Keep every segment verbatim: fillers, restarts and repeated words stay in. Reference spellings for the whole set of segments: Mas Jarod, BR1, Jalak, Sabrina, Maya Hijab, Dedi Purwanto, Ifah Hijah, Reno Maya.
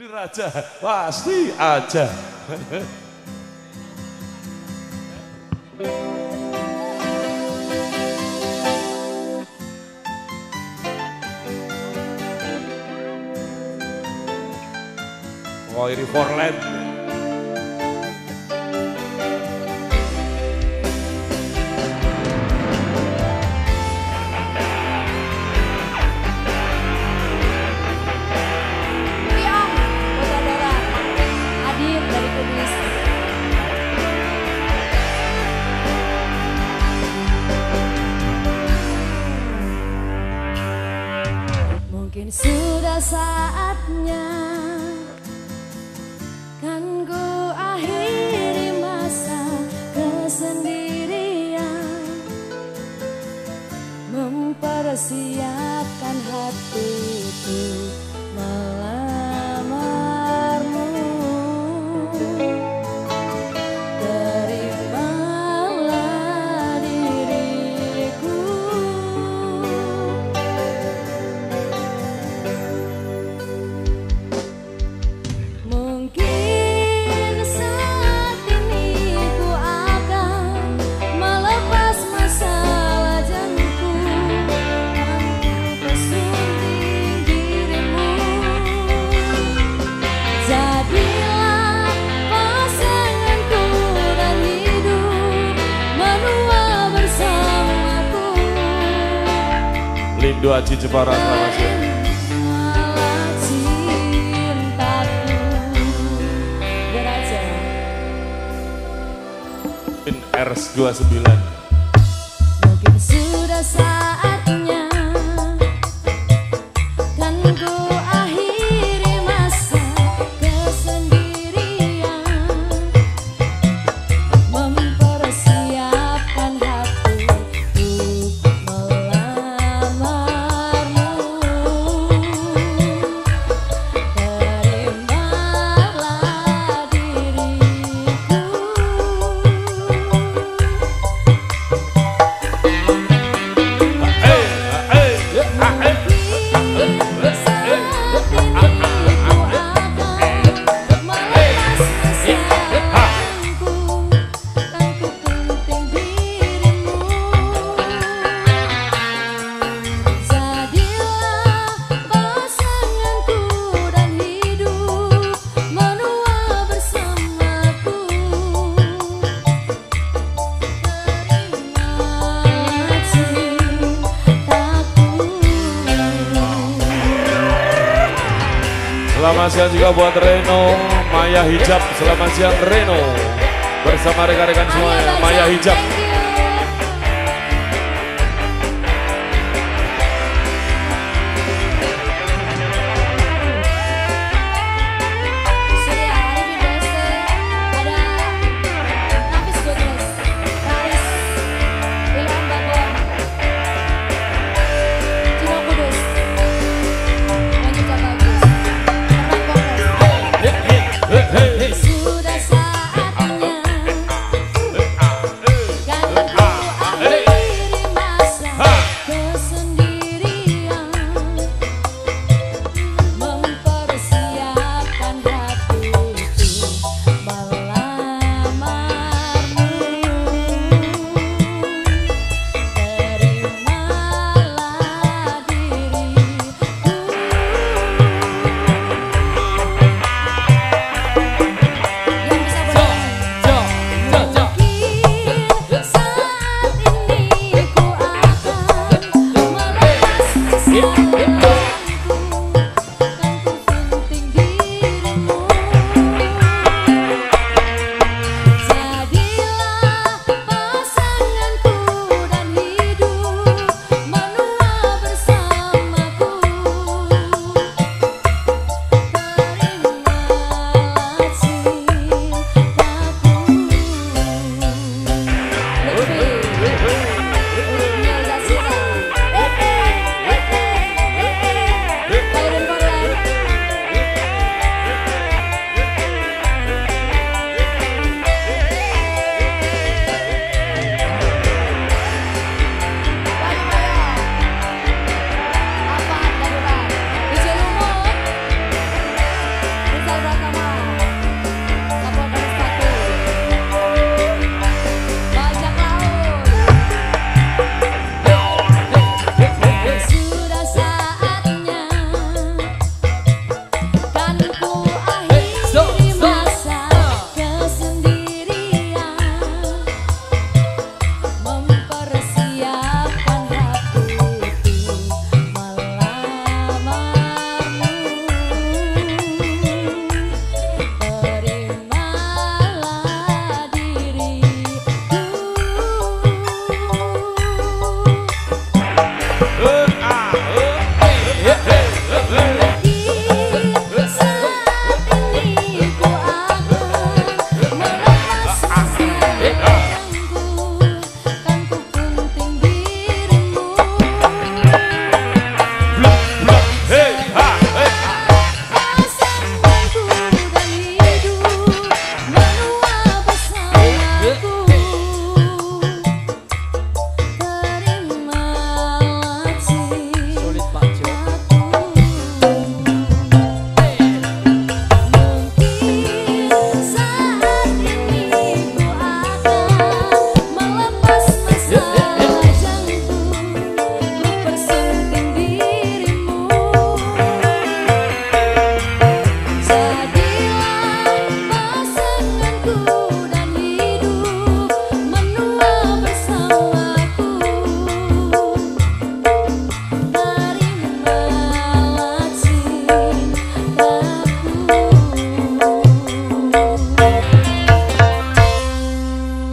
D'Radja pasti aja. Koiri Forland. Sudah saatnya kan ku akhiri masa kesendirian, mempersiapkan hatiku melamarmu. Terimalah diriku, doa di Jepara sama in Rs dua puluh sembilan. Mungkin sudah saatnya kan ku akhiri masa kesendirian, mempersiapkan hatiku melamarmu. Terimalah diriku. Jadilah pasanganku dan hidup menua bersamaku. Terimalah cintaku. Selamat siang juga buat Reno Maya Hijab. Selamat siang Reno bersama rekan-rekan semuanya. Maya Hijab. Surya Arifin B S T, ada Nafis Gotres, Karis, Wilham Bambon, Cino Kudus, Manjika Bagus, Arman Kongres. Sudah saatnya kan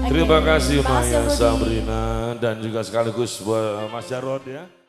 Terima kasih Maya, Sabrina, dan juga sekaligus Mas Jarod ya.